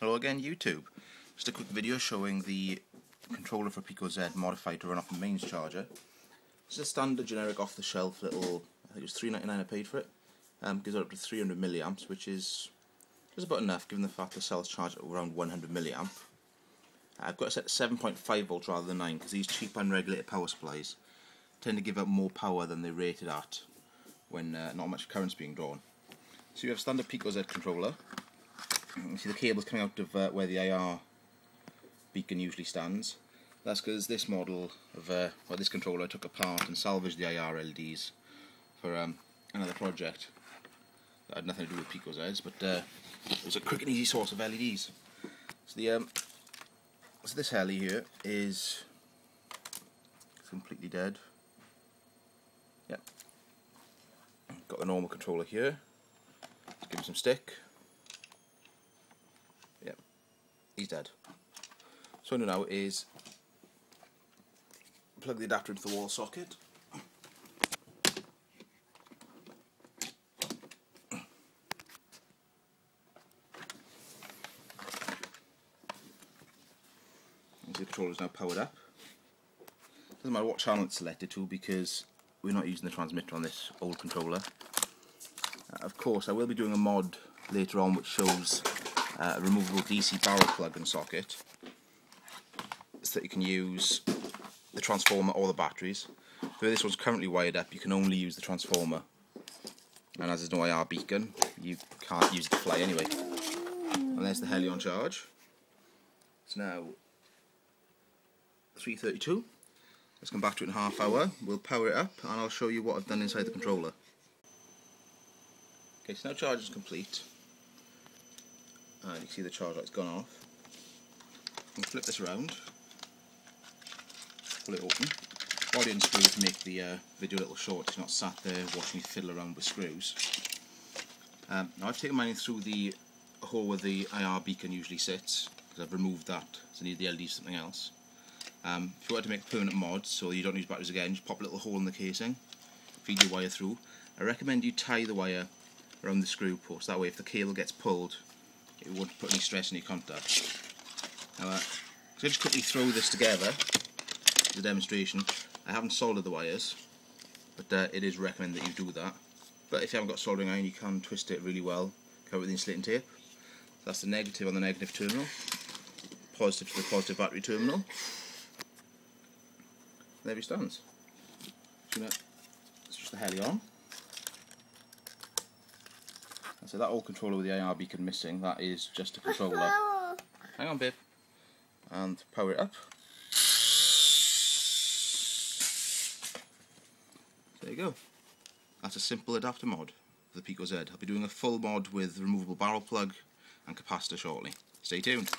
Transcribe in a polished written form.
Hello again, YouTube. Just a quick video showing the controller for PicooZ modified to run off the mains charger. It's a standard, generic, off-the-shelf little. I think it was $3.99 I paid for it. Gives out up to 300 milliamps, which is just about enough, given the fact the cells charge at around 100 milliamp. I've got it set to 7.5 volts rather than 9 because these cheap unregulated power supplies tend to give out more power than they're rated at when not much current's being drawn. So you have standard PicooZ controller. You see the cable's coming out of where the IR beacon usually stands. That's because this model of this controller I took apart and salvaged the IR LEDs for another project that had nothing to do with PicooZ's, but it was a quick and easy source of LEDs. So the so this heli here is completely dead. Yep. Got the normal controller here. Let's give him some stick. He's dead. So what I do now is plug the adapter into the wall socket, and the controller is now powered up. Doesn't matter what channel it's selected to because we're not using the transmitter on this old controller. Of course I will be doing a mod later on which shows a removable DC barrel plug and socket so that you can use the transformer or the batteries. Though this one's currently wired up, you can only use the transformer, and as there's no IR beacon you can't use it to fly anyway. And there's the heli on charge. It's now 3:32. Let's come back to it in a half hour. We'll power it up and I'll show you what I've done inside the controller. Okay, so now charge is complete. You can see the charge light's gone off. We'll flip this around, pull it open. I didn't screw to make the video a little short, it's not sat there watching me fiddle around with screws. Now I've taken mine through the hole where the IR beacon usually sits, because I've removed that, so I need the LEDs for something else. If you want to make a permanent mod, so you don't use batteries again, just pop a little hole in the casing, feed your wire through. I recommend you tie the wire around the screw post, that way if the cable gets pulled, it wouldn't put any stress on your contact. Now, so I just quickly throw this together as a demonstration. I haven't soldered the wires, but it is recommended that you do that. But if you haven't got soldering iron, you can twist it really well, cover it with insulating tape. So that's the negative on the negative terminal, positive to the positive battery terminal. There he stands. So now, switch the heli on. So that old controller with the IR beacon missing, that is just a controller. Hang on, babe. And power it up. There you go. That's a simple adapter mod for the PicooZ. I'll be doing a full mod with removable barrel plug and capacitor shortly. Stay tuned.